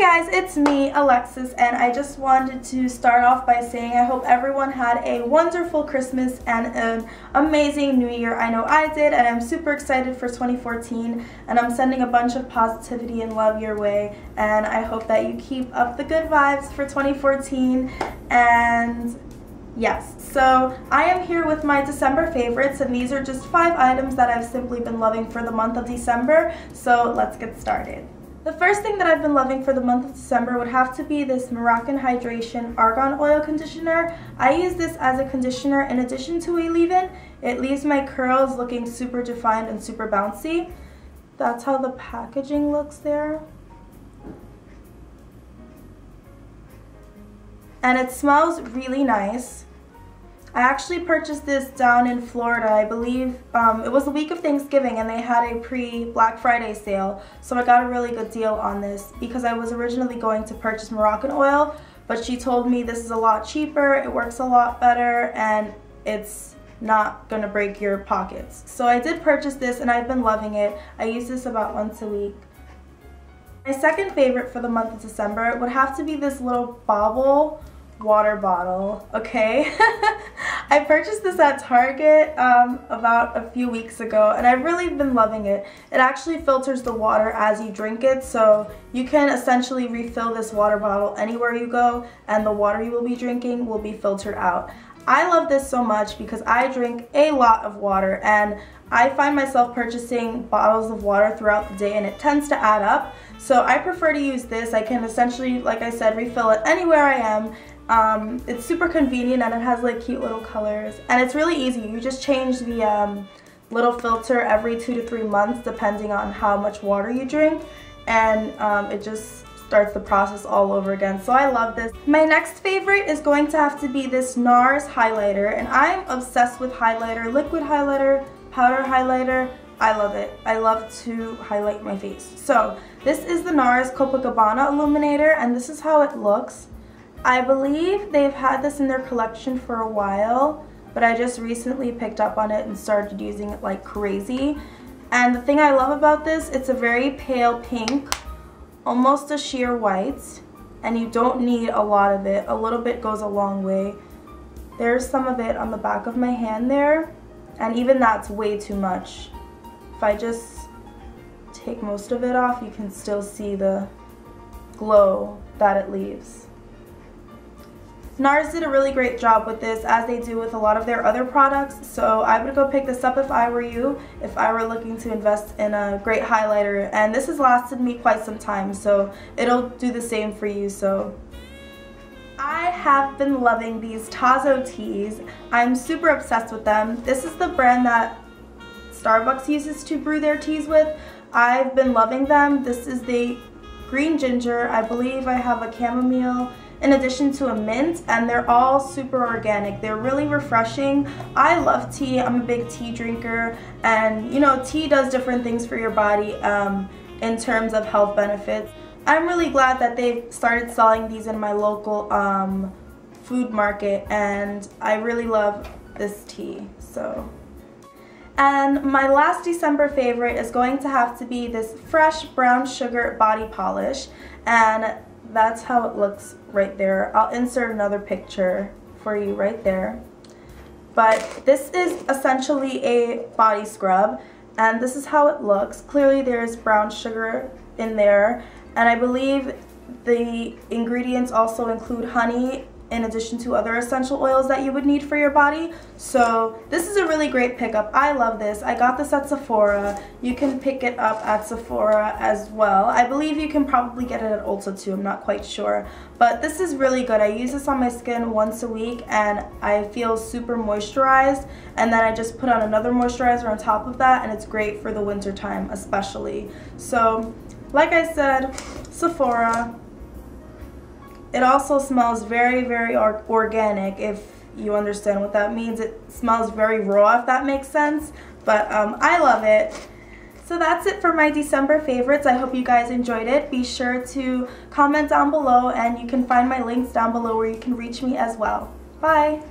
Hey guys, it's me, Alexis, and I just wanted to start off by saying I hope everyone had a wonderful Christmas and an amazing New Year. I know I did, and I'm super excited for 2014, and I'm sending a bunch of positivity and love your way, and I hope that you keep up the good vibes for 2014, and yes, so I am here with my December favorites, and these are just 5 items that I've simply been loving for the month of December, so let's get started. The first thing that I've been loving for the month of December would have to be this Moroccan Hydration Argan Oil Conditioner. I use this as a conditioner in addition to a leave-in. It leaves my curls looking super defined and super bouncy. That's how the packaging looks there. And it smells really nice. I actually purchased this down in Florida. I believe it was the week of Thanksgiving and they had a pre-Black Friday sale, so I got a really good deal on this because I was originally going to purchase Moroccan oil, but she told me this is a lot cheaper, it works a lot better, and it's not gonna break your pockets. So I did purchase this and I've been loving it. I use this about once a week. My second favorite for the month of December would have to be this little bobble water bottle, okay? I purchased this at Target about a few weeks ago, and I've really been loving it. It actually filters the water as you drink it, so you can essentially refill this water bottle anywhere you go, and the water you will be drinking will be filtered out. I love this so much because I drink a lot of water, and I find myself purchasing bottles of water throughout the day, and it tends to add up. So I prefer to use this. I can essentially, like I said, refill it anywhere I am. It's super convenient, and it has like cute little colors, and it's really easy. You just change the little filter every 2 to 3 months depending on how much water you drink, and it just starts the process all over again, so I love this. My next favorite is going to have to be this NARS highlighter, and I'm obsessed with highlighter, liquid highlighter, powder highlighter. I love it. I love to highlight my face. So this is the NARS Copacabana Illuminator, and this is how it looks. I believe they've had this in their collection for a while, but I just recently picked up on it and started using it like crazy. And the thing I love about this, it's a very pale pink, almost a sheer white, and you don't need a lot of it. A little bit goes a long way. There's some of it on the back of my hand there, and even that's way too much. If I just take most of it off, you can still see the glow that it leaves. NARS did a really great job with this, as they do with a lot of their other products, so I would go pick this up if I were you, if I were looking to invest in a great highlighter. And this has lasted me quite some time, so it'll do the same for you. So I have been loving these Tazo teas. I'm super obsessed with them. This is the brand that Starbucks uses to brew their teas with. I've been loving them. This is the green ginger. I believe I have a chamomile in addition to a mint, and they're all super organic. They're really refreshing. I love tea. I'm a big tea drinker, and you know, tea does different things for your body in terms of health benefits. I'm really glad that they've started selling these in my local food market, and I really love this tea. So, and my last December favorite is going to have to be this Fresh Brown Sugar Body Polish, and that's how it looks right there. I'll insert another picture for you right there. But this is essentially a body scrub, and this is how it looks. Clearly there's brown sugar in there, and I believe the ingredients also include honey in addition to other essential oils that you would need for your body. So this is a really great pickup. I love this. I got this at Sephora. You can pick it up at Sephora as well. I believe you can probably get it at Ulta too. I'm not quite sure. But this is really good. I use this on my skin once a week, and I feel super moisturized. And then I just put on another moisturizer on top of that, and it's great for the winter time especially. So like I said, Sephora. It also smells very, very organic, if you understand what that means. It smells very raw, if that makes sense, but I love it. So that's it for my December favorites. I hope you guys enjoyed it. Be sure to comment down below, and you can find my links down below where you can reach me as well. Bye!